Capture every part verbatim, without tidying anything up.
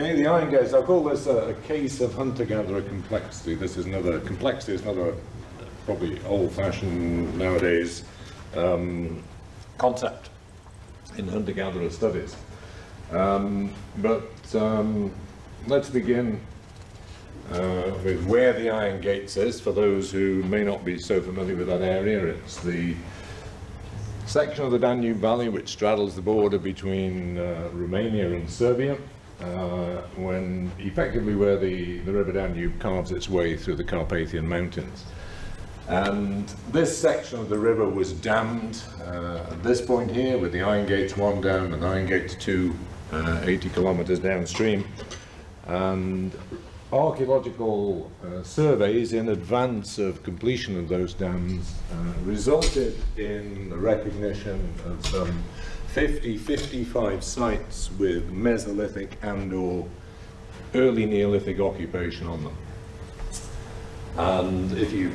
Okay, the Iron Gates. I call this a, a case of hunter-gatherer complexity. This is another complexity. It's another probably old-fashioned nowadays um, concept in hunter-gatherer studies. Um, but um, let's begin uh, with where the Iron Gates is. For those who may not be so familiar with that area, it's the section of the Danube Valley which straddles the border between uh, Romania and Serbia, uh, when effectively where the, the river Danube carves its way through the Carpathian Mountains. And this section of the river was dammed uh, at this point here with the Iron Gates one down and Iron Gates two uh, eighty kilometers downstream. And archaeological uh, surveys in advance of completion of those dams uh, resulted in the recognition of some fifty, fifty-five sites with Mesolithic and or early Neolithic occupation on them. And if you,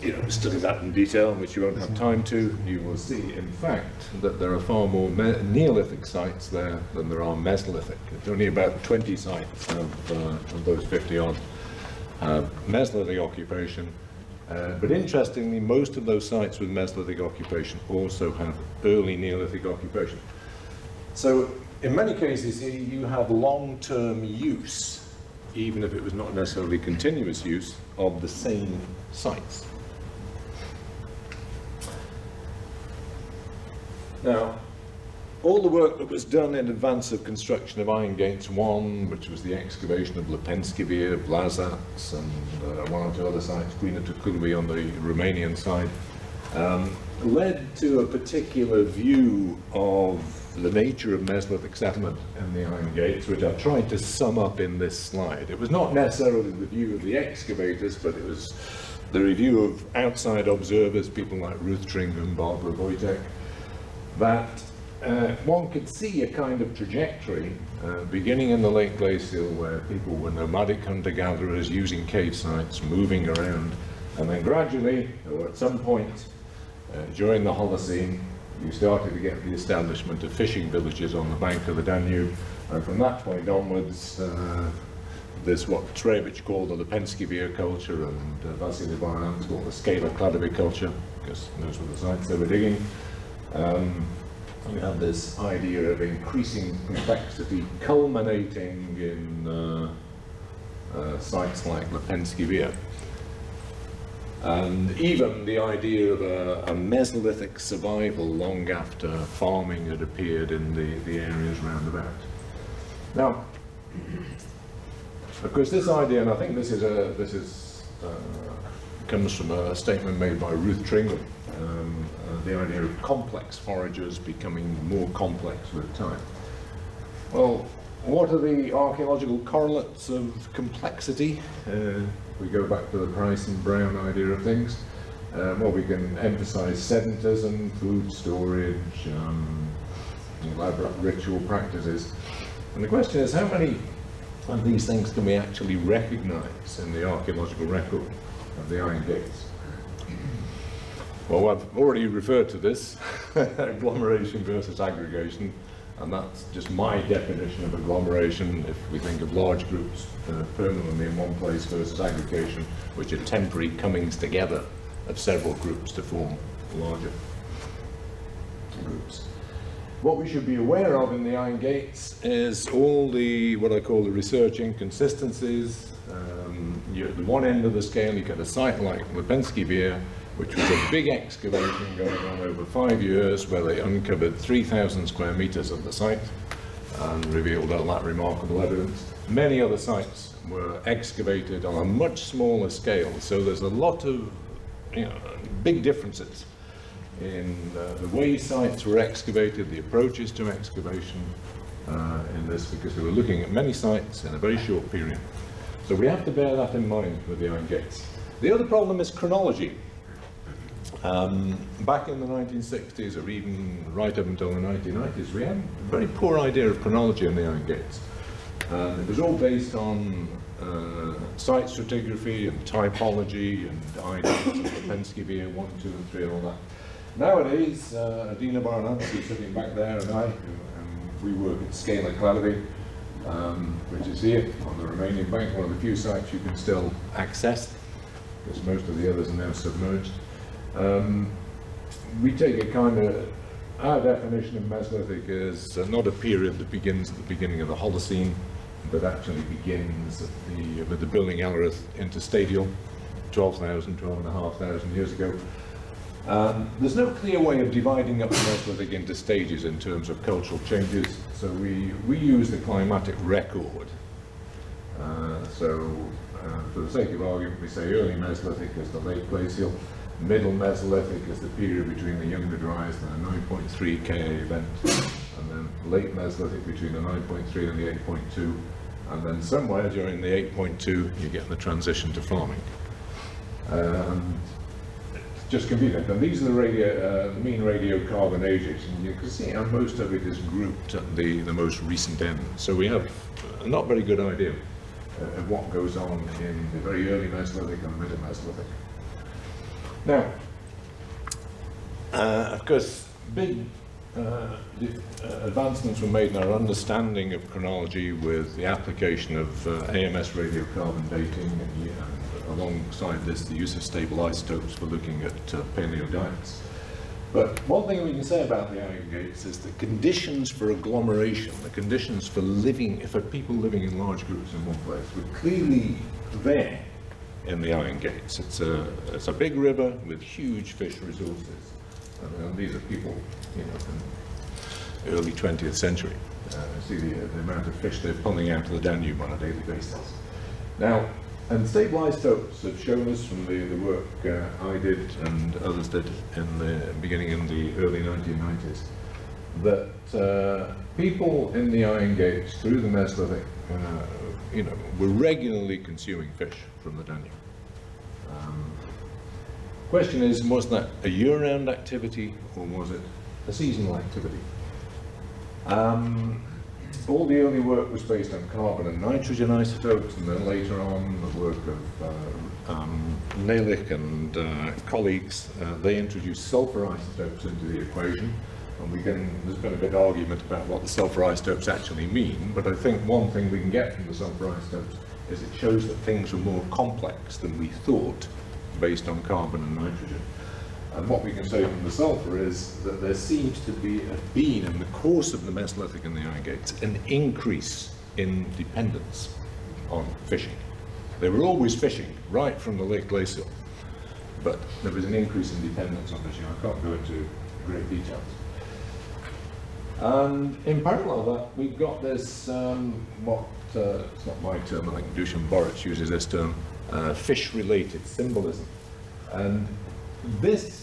you know, study that in detail, which you won't have time to, you will see in fact that there are far more Me Neolithic sites there than there are Mesolithic. It's only about twenty sites of, uh, of those fifty odd uh, Mesolithic occupation, uh, but interestingly most of those sites with Mesolithic occupation also have early Neolithic occupation. So in many cases you have long-term use, even if it was not necessarily continuous use, of the same sites. Now, all the work that was done in advance of construction of Iron Gates one, which was the excavation of Lepenski Vir, Blazats, and uh, one or two other sites, Quina Tukulwi on the Romanian side, um, led to a particular view of the nature of Mesolithic settlement in the Iron Gates, which I tried to sum up in this slide. It was not necessarily the view of the excavators, but it was the review of outside observers, people like Ruth Tringham, Barbara Wojtek, that uh, one could see a kind of trajectory uh, beginning in the late glacial, where people were nomadic hunter-gatherers using cave sites, moving around, and then gradually, or at some point uh, during the Holocene, you started to get the establishment of fishing villages on the bank of the Danube, and from that point onwards, uh, there's what Trevich called the Lepenski Vir culture, and uh, Vasily Barans called the Scala Cladri culture, because those were the sites they were digging. Um, you have this idea of increasing complexity culminating in uh, uh, sites like Lepenski Vir. And even the idea of a, a Mesolithic survival long after farming had appeared in the, the areas round about. Now, of course, this idea, and I think this is a, this is, uh, comes from a statement made by Ruth Tringham, Um, uh, the idea of complex foragers becoming more complex with time. Well, what are the archaeological correlates of complexity? Uh, we go back to the Price and Brown idea of things. Um, well, we can emphasize sedentism, food storage, um, elaborate ritual practices. And the question is, how many of these things can we actually recognize in the archaeological record of the Iron Gates? Well, I've already referred to this, agglomeration versus aggregation, and that's just my definition of agglomeration, if we think of large groups uh, permanently in one place, versus aggregation, which are temporary comings together of several groups to form larger groups. What we should be aware of in the Iron Gates is all the, what I call the research inconsistencies. Um, you, at the one end of the scale, you get a site like Lepenski Vir, which was a big excavation going on over five years where they uncovered three thousand square meters of the site and revealed all that remarkable evidence. Many other sites were excavated on a much smaller scale, so there's a lot of, you know, big differences in uh, the way sites were excavated, the approaches to excavation uh, in this, because they were looking at many sites in a very short period. So we have to bear that in mind with the Iron Gates. The other problem is chronology. Um, back in the nineteen sixties, or even right up until the nineteen nineties, we had a very poor idea of chronology in the Iron Gates. Uh, it was all based on uh, site stratigraphy and typology and ideas of Lepenski Vir one, two and three and all that. Nowadays, uh, Adina Baranowski, sitting back there, and I, and we work at Scala Cladri, um, which is here on the Romanian bank, one of the few sites you can still access, because most of the others are now submerged. Um, we take a kind of, our definition of Mesolithic is uh, not a period that begins at the beginning of the Holocene, but actually begins at the, with the building Allerød interstadial, twelve thousand, twelve thousand five hundred years ago. Um, there's no clear way of dividing up the Mesolithic into stages in terms of cultural changes, so we, we use the climatic record. Uh, so, uh, for the sake of argument, we say early Mesolithic is the late glacial, middle Mesolithic is the period between the younger Dryas and the nine point three K A event, and then late Mesolithic between the nine point three and the eight point two, and then somewhere during the eight point two you get the transition to farming. Um, just convenient. And these are the radio, uh, mean radiocarbon ages, and you can see how most of it is grouped at the, the most recent end. So we have a not very good idea uh, of what goes on in the very early Mesolithic and middle Mesolithic. Now, uh, of course, big uh, advancements were made in our understanding of chronology with the application of uh, A M S radiocarbon dating, and uh, alongside this, the use of stable isotopes for looking at uh, paleo diets. But one thing we can say about the Iron Gates is the conditions for agglomeration, the conditions for living, for people living in large groups in one place, were clearly there in the Iron Gates. It's a, it's a big river with huge fish resources. And, and these are people, you know, from the early twentieth century. Uh, see the, the amount of fish they're pulling out of the Danube on a daily basis. Now, and stable isotopes have shown us from the, the work uh, I did and others did in the beginning in the early nineteen nineties, that uh, people in the Iron Gates through the Mesolithic uh, you know, were regularly consuming fish from the Danube. Um, question is, was that a year-round activity or was it a seasonal activity? Um, all the early work was based on carbon and nitrogen isotopes, and then later on the work of uh, um, Neolithic and uh, colleagues, uh, they introduced sulfur isotopes into the equation. And we can, there's been a bit of argument about what the sulfur isotopes actually mean, but I think one thing we can get from the sulfur isotopes is it shows that things were more complex than we thought based on carbon and nitrogen. And what we can say from the sulfur is that there seems to be a been, in the course of the Mesolithic and the Iron Gates, an increase in dependence on fishing. They were always fishing right from the late glacial, but there was an increase in dependence on fishing. I can't go into great details. And in parallel to that, we've got this, um, what, uh, it's not my term, I think Dušan Borić uses this term, uh, fish-related symbolism. And this,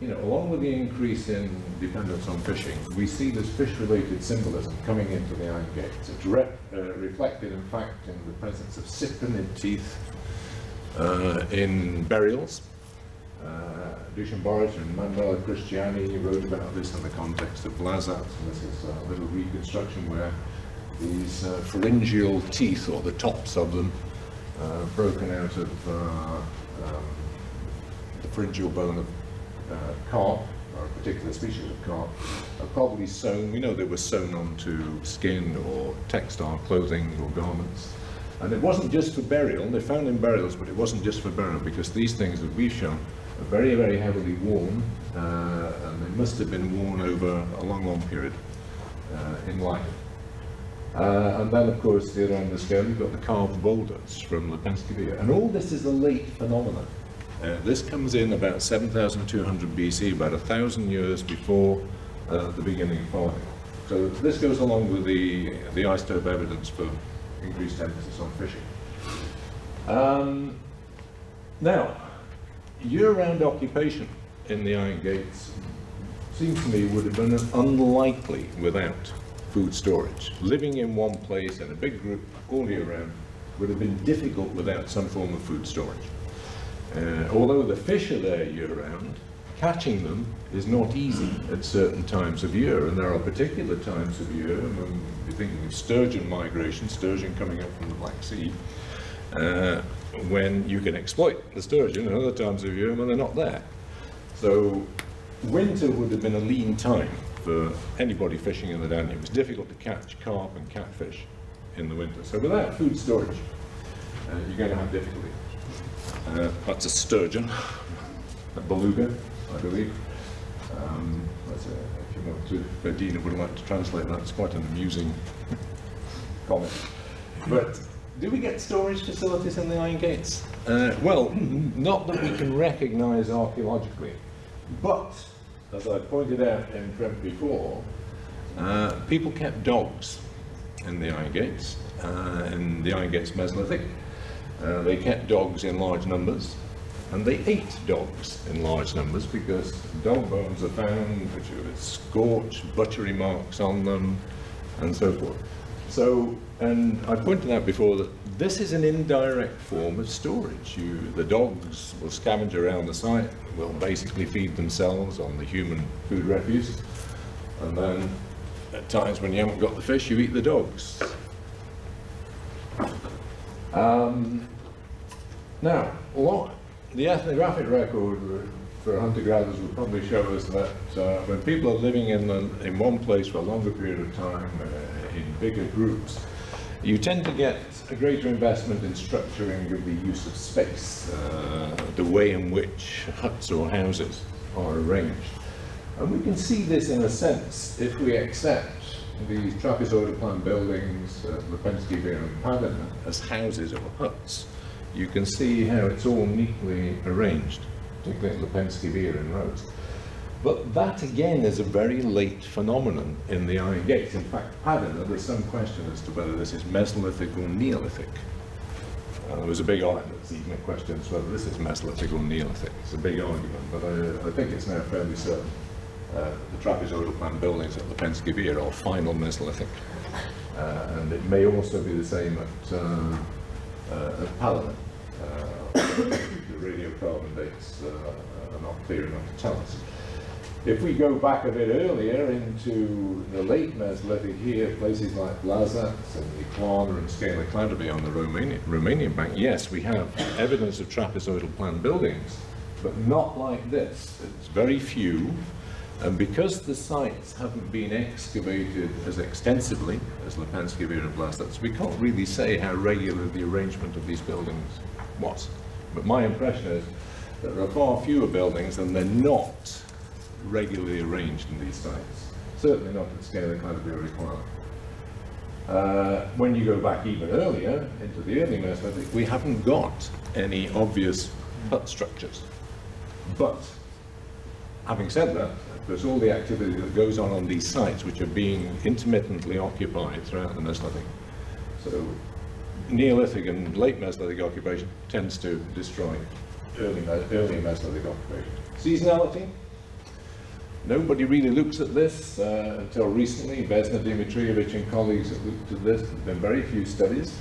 you know, along with the increase in dependence on fishing, we see this fish-related symbolism coming into the Iron Gates. It's re uh, reflected, in fact, in the presence of ciprinid teeth uh, in burials. Uh, Dušan Borić and Manuela Christiani wrote about this in the context of Blazats. This is a little reconstruction where these uh, pharyngeal teeth, or the tops of them, uh, broken out of uh, um, the pharyngeal bone of uh, carp, or a particular species of carp, are probably sewn. We know they were sewn onto skin or textile clothing or garments. And it wasn't just for burial. They're found in burials, but it wasn't just for burial, because these things that we've shown are very, very heavily worn, uh, and they must have been worn over a long, long period uh, in life. Uh, and then, of course, the other end of the scale, you've got the carved boulders from Lepenski Vir. And all this is a late phenomenon. Uh, this comes in about seven thousand two hundred B C, about one thousand years before uh, the beginning of farming. So this goes along with the, the isotope evidence for increased emphasis on fishing. Um, now, year-round occupation in the Iron Gates seems to me would have been unlikely without food storage. Living in one place in a big group all year round would have been difficult without some form of food storage. Uh, although the fish are there year-round, catching them is not easy at certain times of year, and there are particular times of year when you're thinking of sturgeon migration, sturgeon coming up from the Black Sea, uh, when you can exploit the sturgeon, and other times of year when they're not there. So winter would have been a lean time for anybody fishing in the Danube. It was difficult to catch carp and catfish in the winter. So without food storage, uh, you're going to have difficulty. Uh, that's a sturgeon, a beluga, I believe. Um, that's a, if you want to, if Adina would like to translate that, it's quite an amusing comment. But do we get storage facilities in the Iron Gates? Uh, well, not that we can recognise archaeologically, but as I pointed out in prep before, uh, people kept dogs in the Iron Gates, uh, in the Iron Gates Mesolithic. Uh, they kept dogs in large numbers, and they ate dogs in large numbers because dog bones are found, which are scorched, butchery marks on them, and so forth. So, and I pointed out before that this is an indirect form of storage. You, the dogs will scavenge around the site, will basically feed themselves on the human food refuse, and then at times when you haven't got the fish, you eat the dogs. Um, now, lot, the ethnographic record for hunter-gatherers would probably show us that uh, when people are living in, the, in one place for a longer period of time, uh, in bigger groups, you tend to get a greater investment in structuring of the use of space, uh, the way in which huts or houses are arranged. And we can see this in a sense if we accept these trapezoidal plan buildings at Lepenski Vir and Padina as houses or huts. You can see how it's all neatly arranged, particularly at Lepenski Vir in Rhodes. But that again is a very late phenomenon in the Iron Gates. In fact, Padina, there's some question as to whether this is Mesolithic or Neolithic. Uh, there was a big argument, there's even a question as to whether this is Mesolithic or Neolithic. It's a big argument, but I, I think it's now fairly certain. Uh, the trapezoidal plan buildings at Lepenski Vir are final Mesolithic. Uh, and it may also be the same at, uh, uh, at Padina. Uh, the radiocarbon dates uh, are not clear enough to tell us. If we go back a bit earlier into the late Mesolithic here, places like Lazatz and Iquana and Scala Cladri on the Romanian, Romanian bank, yes, we have evidence of trapezoidal plan buildings, but not like this. It's very few, and because the sites haven't been excavated as extensively as Lepenski Vir and Blazats, we can't really say how regular the arrangement of these buildings was. But my impression is that there are far fewer buildings and they're not regularly arranged in these sites, certainly not at the scale that kind of be required. Uh, when you go back even earlier, into the early Mesolithic, we haven't got any obvious hut structures. But, having said that, there's all the activity that goes on on these sites, which are being intermittently occupied throughout the Mesolithic. So, Neolithic and late Mesolithic occupation tends to destroy early, early Mesolithic occupation. Seasonality? Nobody really looks at this uh, until recently. Vesna Dimitrijevic and colleagues have looked at this. There have been very few studies.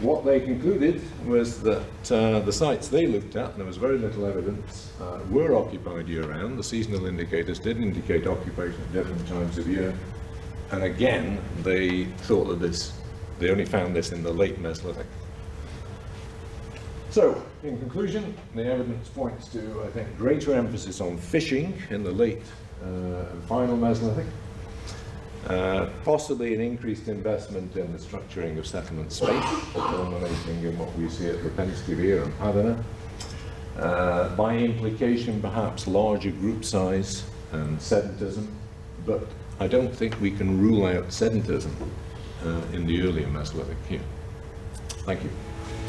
What they concluded was that uh, the sites they looked at, and there was very little evidence, uh, were occupied year-round. The seasonal indicators did indicate occupation at different times of year. And again, they thought that this, they only found this in the late Mesolithic. So, in conclusion, the evidence points to, I think, greater emphasis on fishing in the late Uh, final Mesolithic, uh, possibly an increased investment in the structuring of settlement space, culminating in what we see at Lepenski Vir and Padina. Uh, by implication, perhaps larger group size and sedentism, but I don't think we can rule out sedentism uh, in the earlier Mesolithic here. Thank you.